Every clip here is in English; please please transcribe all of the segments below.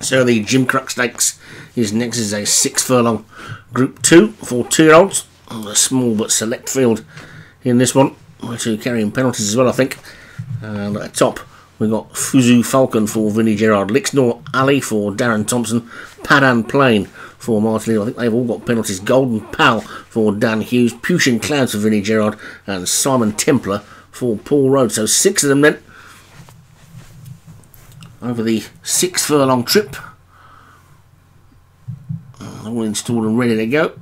So the Gimcrack Stakes is next. Is a 6 furlong Group 2 for 2-year-olds. A small but select field in this one. We're actually carrying penalties as well, I think. And at the top, we've got Fuzu Falcon for Vinnie Gerard, Lixnor Alley for Darren Thompson, Padan Plain for Martin Lee. I think they've all got penalties. Golden Pal for Dan Hughes, Pushin Clouds for Vinnie Gerard, and Simon Templar for Paul Rhodes. So 6 of them then over the 6 furlong trip. All installed and ready to go.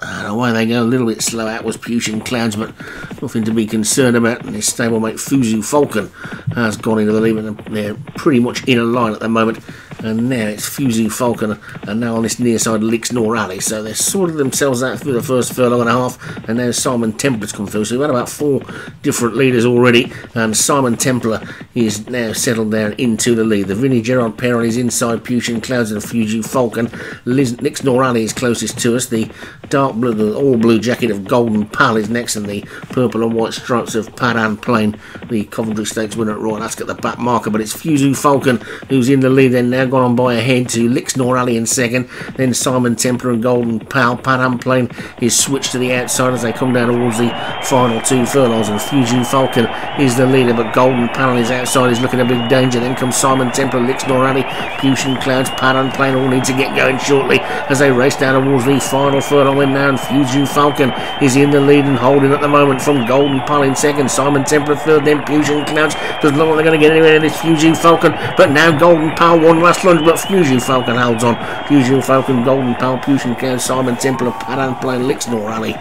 And away they go. A little bit slow out was Pushin Clouds, but nothing to be concerned about. And his stablemate Fuzu Falcon has gone into the lead, but they're pretty much in a line at the moment. And now it's Fuzu Falcon, and now on this near side Lixnor Alley. So they've sorted themselves out through the first furlong and a half, and now Simon Templar's come through. So we've had about 4 different leaders already, and Simon Templar is now settled down into the lead. The Vinnie Gerard pair on his inside, Pushin Clouds and Fuzu Falcon. Lixnor Alley is closest to us. The dark blue, the all blue jacket of Golden Pal is next, and the purple and white stripes of Padan Plain, the Coventry Stakes winner at Royal Ascot, at the back marker. But it's Fuzu Falcon who's in the lead then, now gone on by ahead to Lixnor Alley in second, then Simon Templar and Golden Pal. Padan Plain is switched to the outside as they come down towards the final 2 furlongs, and Fuzu Falcon is the leader, but Golden Pal is outside, is looking a big danger. Then comes Simon Templar, Lixnor Alley, Pushin Clouds, Padan Plain all need to get going shortly as they race down towards the final furlong in now, and Fuzu Falcon is in the lead and holding at the moment from Golden Pal in second, Simon Templar third, then Pushin Clouds. Doesn't look like they're going to get anywhere in this Fuzu Falcon, but now Golden Pal one last lunge, but Fuzu Falcon holds on. Fuzu Falcon, Golden Pal, Pushin Clouds, Simon Templar, Padan Plain, Lixnor Alley.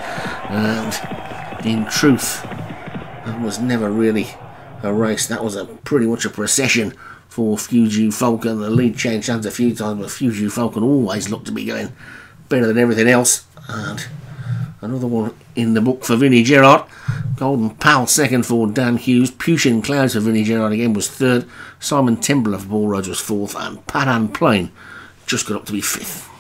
And in truth, that was never really a race. That was a pretty much a procession for Fuzu Falcon. The lead changed hands a few times, but Fuzu Falcon always looked to be going better than everything else. And another one in the book for Vinnie Gerard. Golden Pal second for Dan Hughes. Pushin Clouds for Vinnie Gerard again was third. Simon Templar for Paul Rhodes was fourth. And Padan Plain just got up to be fifth.